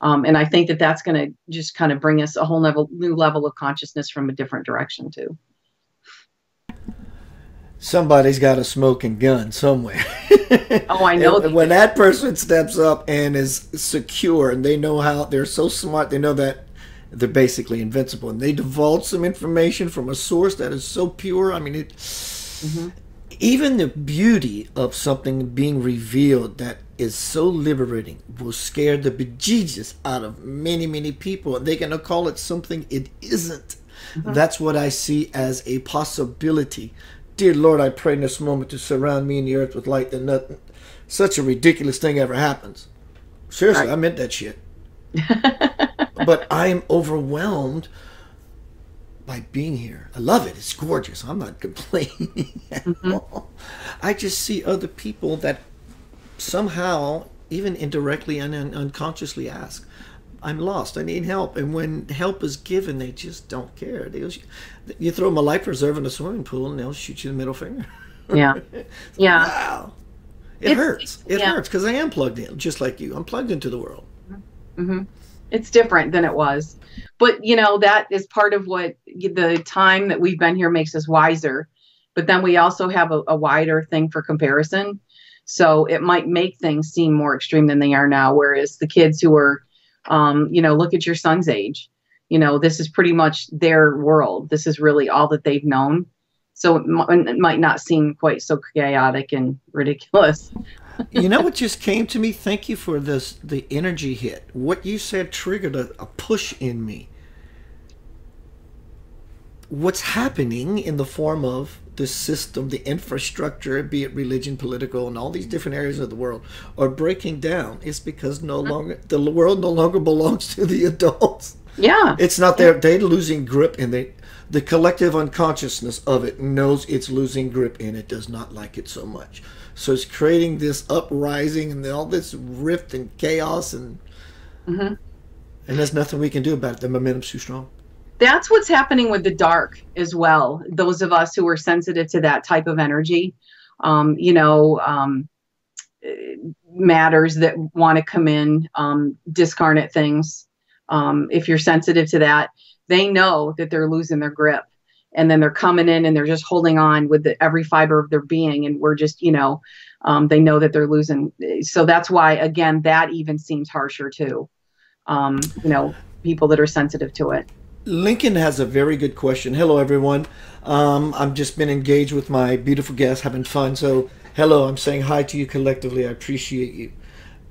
Um, and I think that that's going to just kind of bring us a whole level, new level of consciousness from a different direction too. Somebody's got a smoking gun somewhere. Oh, I know. And when that person steps up and is secure, and they know how, they're so smart, they know that they're basically invincible, and they divulge some information from a source that is so pure. I mean, it, mm-hmm. Even the beauty of something being revealed that is so liberating will scare the bejesus out of many, many people. They're going to call it something it isn't. Mm-hmm. That's what I see as a possibility. Dear Lord, I pray in this moment to surround me and the earth with light that nothing, such a ridiculous thing ever happens. Seriously, right. I meant that shit. But I'm overwhelmed by being here. I love it. It's gorgeous. I'm not complaining at mm-hmm. all. I just see other people that somehow, even indirectly and unconsciously, ask, I'm lost. I need help. And when help is given, they just don't care. They'll, you throw them a life preserve in a swimming pool and they'll shoot you the middle finger. Yeah. So, yeah. Wow. It it's, hurts. It yeah. hurts because I am plugged in, just like you. I'm plugged into the world. Mm-hmm. It's different than it was. But, you know, that is part of what the time that we've been here makes us wiser. But then we also have a, a wider thing for comparison. So it might make things seem more extreme than they are now. Whereas the kids who are, um, you know, look at your son's age, you know, this is pretty much their world. This is really all that they've known. So it, m it might not seem quite so chaotic and ridiculous. You know what just came to me? Thank you for this, the energy hit. What you said triggered a, a push in me. What's happening in the form of the system, the infrastructure, be it religion, political, and all these different areas of the world, are breaking down. It's because no longer the world no longer belongs to the adults. Yeah. It's not their, they're losing grip, and they, the collective unconsciousness of it knows it's losing grip, and it does not like it so much. So it's creating this uprising and all this rift and chaos, and mm-hmm. and there's nothing we can do about it. The momentum's too strong. That's what's happening with the dark as well. Those of us who are sensitive to that type of energy, um, you know, um, matters that want to come in, um, discarnate things. Um, if you're sensitive to that, they know that they're losing their grip, and then they're coming in and they're just holding on with the, every fiber of their being. And we're just, you know, um, they know that they're losing. So that's why, again, that even seems harsher too. Um, you know, people that are sensitive to it. Lincoln has a very good question. Hello, everyone. Um, I've just been engaged with my beautiful guest, having fun. So, hello, I'm saying hi to you collectively. I appreciate you.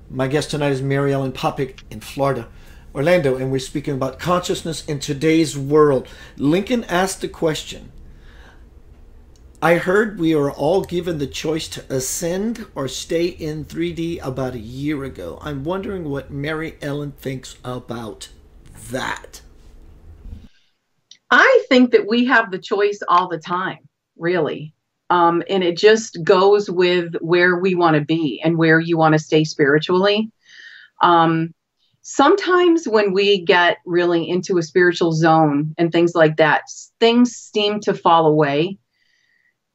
My guest tonight is Mary Ellen Popyk in Florida, Orlando, and we're speaking about consciousness in today's world. Lincoln asked the question, I heard we are all given the choice to ascend or stay in three D about a year ago. I'm wondering what Mary Ellen thinks about that. I think that we have the choice all the time, really. Um, and it just goes with where we want to be and where you want to stay spiritually. Um, sometimes when we get really into a spiritual zone and things like that, things seem to fall away.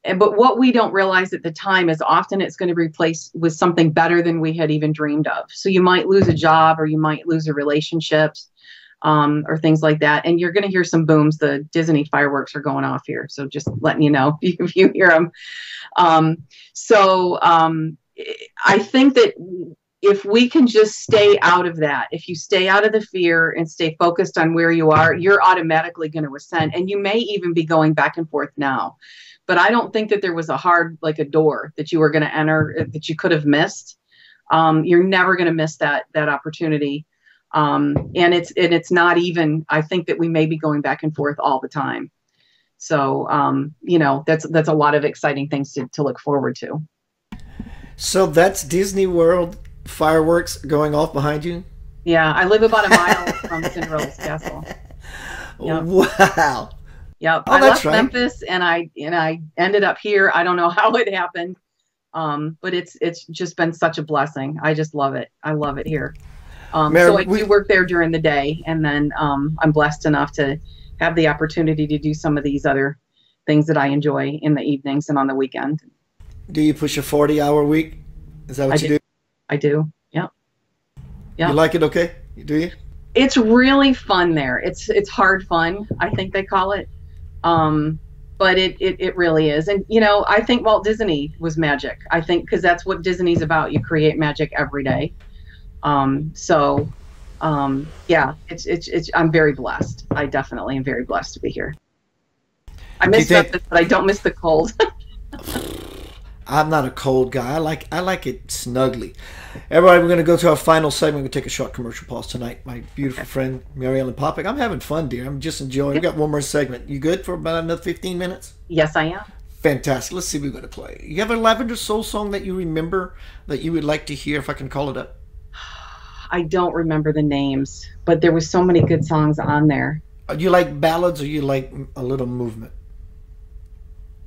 But what we don't realize at the time is often it's going to be replaced with something better than we had even dreamed of. So you might lose a job, or you might lose a relationship. Um, or things like that. And you're going to hear some booms. The Disney fireworks are going off here. So just letting you know if you hear them. Um, so um, I think that if we can just stay out of that, if you stay out of the fear and stay focused on where you are, you're automatically going to ascend. And you may even be going back and forth now. But I don't think that there was a hard, like a door that you were going to enter that you could have missed. Um, you're never going to miss that, that opportunity. Um, and it's, and it's not even, I think that we may be going back and forth all the time. So, um, you know, that's, that's a lot of exciting things to, to look forward to. So that's Disney World fireworks going off behind you. Yeah. I live about a mile from Cinderella's Castle. Yep. Wow. Yep. Oh, I left right. Memphis and I, and I ended up here. I don't know how it happened. Um, but it's, it's just been such a blessing. I just love it. I love it here. Um, Mary, so I we, do work there during the day, and then um, I'm blessed enough to have the opportunity to do some of these other things that I enjoy in the evenings and on the weekend. Do you push a forty hour week? Is that what I you do? do? I do. Yeah. Yeah. You like it okay? Do you? It's really fun there. It's it's hard fun, I think they call it. Um, but it, it, it really is. And, you know, I think Walt Disney was magic. I think because that's what Disney's about. You create magic every day. Um, so, um, yeah, it's, it's, it's, I'm very blessed. I definitely am very blessed to be here. I miss Memphis, but I don't miss the cold. I'm not a cold guy. I like I like it snugly. Everybody, we're going to go to our final segment. We're going to take a short commercial pause tonight. My beautiful friend, Mary Ellen Popyk. I'm having fun, dear. I'm just enjoying. We've got one more segment. You good for about another fifteen minutes? Yes, I am. Fantastic. Let's see what we're going to play. You have a Lavender Soul song that you remember that you would like to hear, if I can call it up? I don't remember the names, but there was so many good songs on there. Do you like ballads or you like a little movement?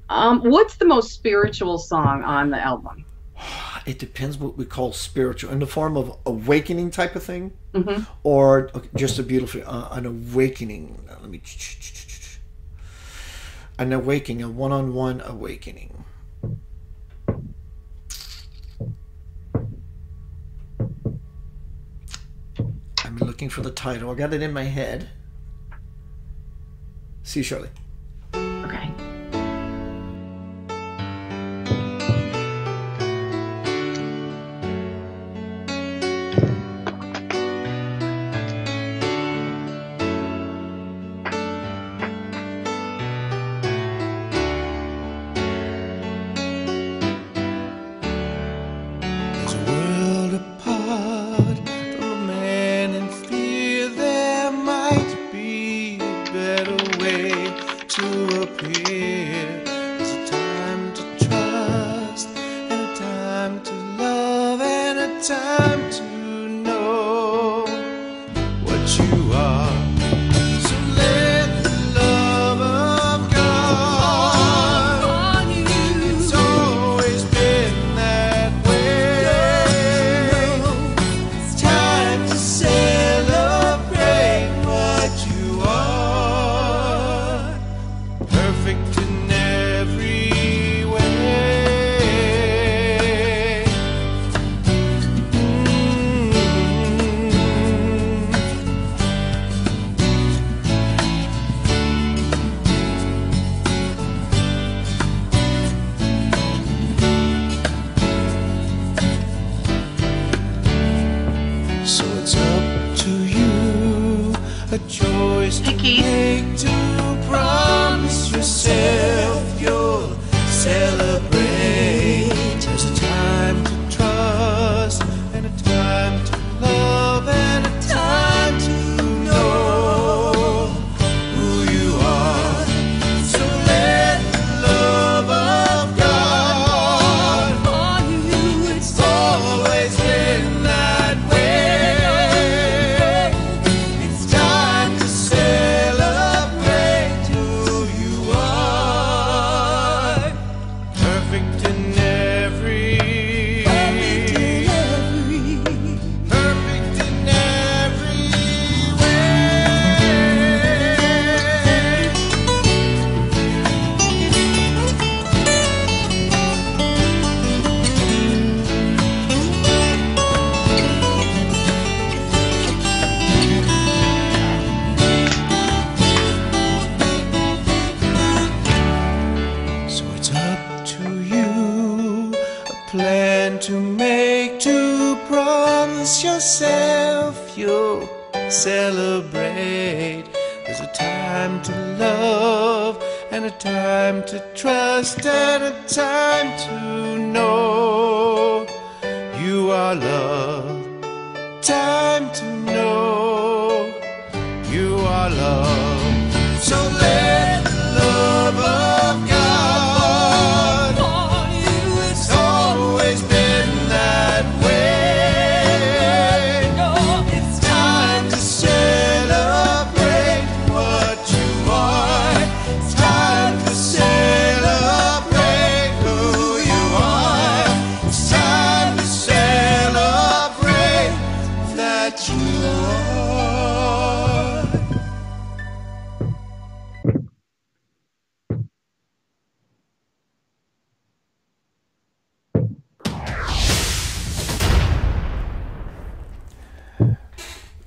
Um, what's the most spiritual song on the album? It depends what we call spiritual, in the form of awakening type of thing, mm-hmm. or just a beautiful uh, an awakening. Uh, let me an awakening, a one-on-one awakening. I'm looking for the title. I got it in my head. See you shortly. Okay.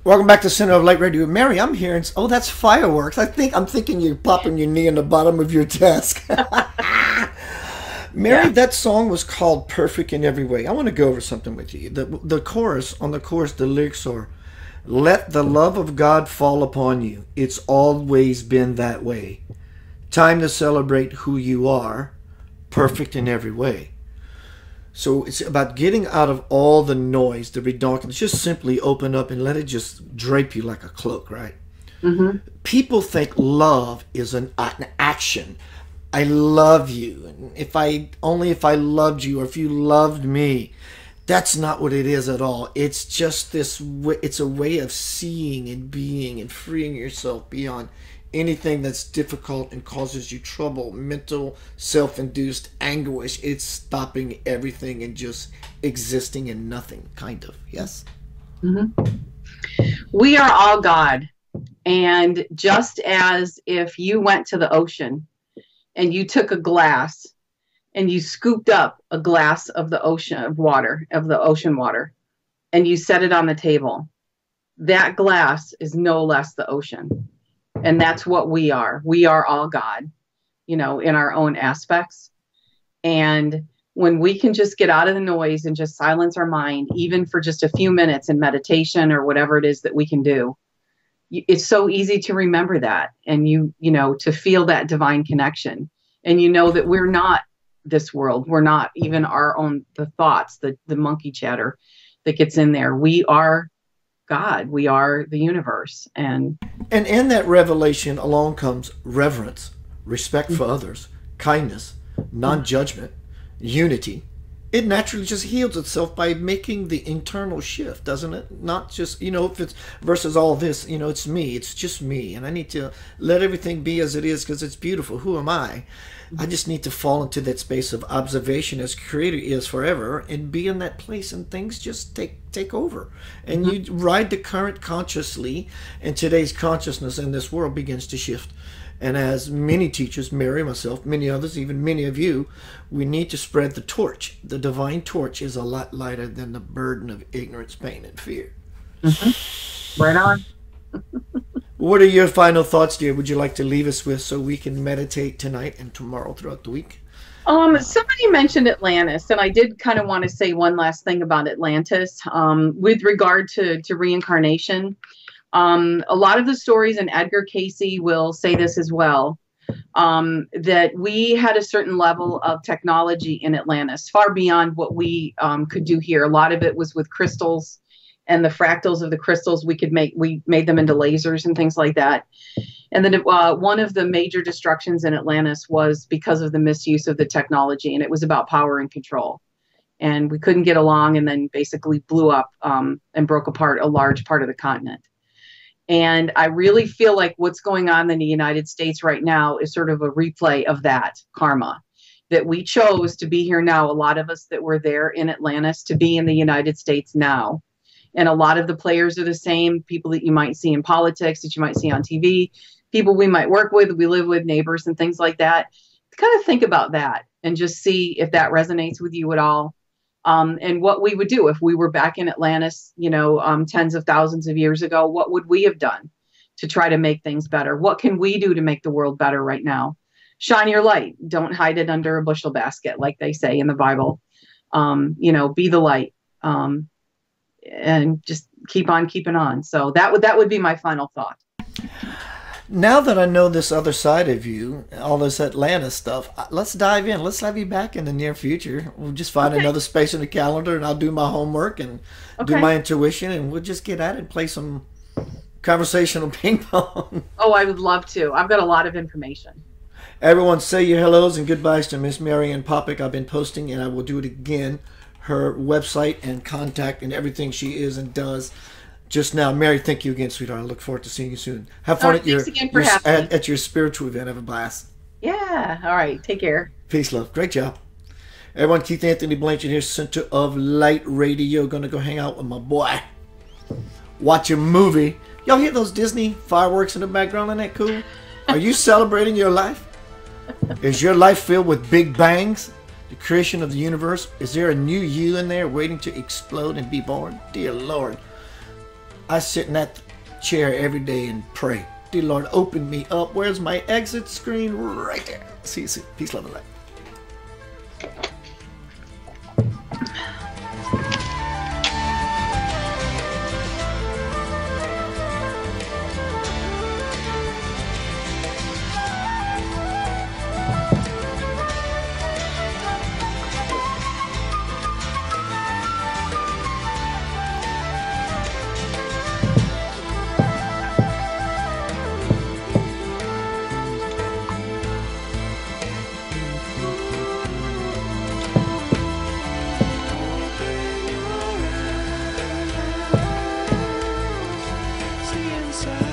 Welcome back to Center of Light Radio. Mary, I'm hearing, oh, that's fireworks. I think, I'm thinking you're popping your knee on the bottom of your desk. Mary, yeah. That song was called Perfect in Every Way. I want to go over something with you. The, the chorus, on the chorus, the lyrics are, let the love of God fall upon you. It's always been that way. Time to celebrate who you are. Perfect in every way. So it's about getting out of all the noise, the redundancy. Just simply open up and let it just drape you like a cloak, right? Mm-hmm. People think love is an, an action. I love you, and if I only if I loved you, or if you loved me. That's not what it is at all. It's just this. It's a way of seeing and being and freeing yourself beyond anything that's difficult and causes you trouble, mental, self-induced anguish. It's stopping everything and just existing in nothing, kind of. Yes? Mm-hmm. We are all God. And just as if you went to the ocean and you took a glass and you scooped up a glass of the ocean of water, of the ocean water, and you set it on the table, that glass is no less the ocean. And that's what we are. We are all God, you know, in our own aspects. And when we can just get out of the noise and just silence our mind, even for just a few minutes in meditation or whatever it is that we can do, it's so easy to remember that. And you, you know, to feel that divine connection. And you know that we're not this world. We're not even our own, the thoughts, the, the monkey chatter that gets in there. We are God. We are the universe. And and in that revelation along comes reverence, respect for others, kindness, non-judgment, unity. It naturally just heals itself by making the internal shift, doesn't it? Not just, you know, if it's versus all this, you know, it's me, it's just me, and I need to let everything be as it is because it's beautiful. Who am I? I just need to fall into that space of observation as Creator is forever and be in that place, and things just take take over. And mm-hmm. you ride the current consciously, and today's consciousness in this world begins to shift. And as many teachers, Mary, myself, many others, even many of you, we need to spread the torch. The divine torch is a lot lighter than the burden of ignorance, pain, and fear. Mm-hmm. Right on. What are your final thoughts, dear? Would you like to leave us with so we can meditate tonight and tomorrow throughout the week? Um, somebody mentioned Atlantis, and I did kind of want to say one last thing about Atlantis um, with regard to, to reincarnation. Um, a lot of the stories, and Edgar Cayce will say this as well, um, that we had a certain level of technology in Atlantis, far beyond what we um, could do here. A lot of it was with crystals, and the fractals of the crystals we could make, we made them into lasers and things like that. And then uh, one of the major destructions in Atlantis was because of the misuse of the technology, and it was about power and control. And we couldn't get along, and then basically blew up um, and broke apart a large part of the continent. And I really feel like what's going on in the United States right now is sort of a replay of that karma, that we chose to be here now. A lot of us that were there in Atlantis to be in the United States now. And a lot of the players are the same people that you might see in politics, that you might see on T V, people we might work with, we live with, neighbors and things like that. Kind of think about that and just see if that resonates with you at all. Um, and what we would do if we were back in Atlantis, you know, um, tens of thousands of years ago, what would we have done to try to make things better? What can we do to make the world better right now? Shine your light. Don't hide it under a bushel basket, like they say in the Bible. Um, you know, be the light. Um, and just keep on keeping on. So that would, that would be my final thought. Now that I know this other side of you, all this Atlanta stuff, let's dive in. Let's have you back in the near future. We'll just find okay. another space in the calendar, and I'll do my homework and okay. do my intuition, and we'll just get at it and play some conversational ping pong. Oh, I would love to. I've got a lot of information. Everyone say your hellos and goodbyes to Miss Mary Ellen Popyk. I've been posting, and I will do it again. Her website and contact and everything she is and does just now. Mary, thank you again, sweetheart. I look forward to seeing you soon. Have fun right, at, your, your, at, at your spiritual event. Have a blast. Yeah. All right. Take care. Peace, love. Great job. Everyone, Keith Anthony Blanchard here, Center of Light Radio. Going to go hang out with my boy. Watch a movie. Y'all hear those Disney fireworks in the background? Isn't that cool? Are you celebrating your life? Is your life filled with big bangs? The creation of the universe? Is there a new you in there waiting to explode and be born? Dear Lord, I sit in that chair every day and pray. Dear Lord, open me up. Where's my exit screen? Right there. See you soon. Peace, love, and light. inside.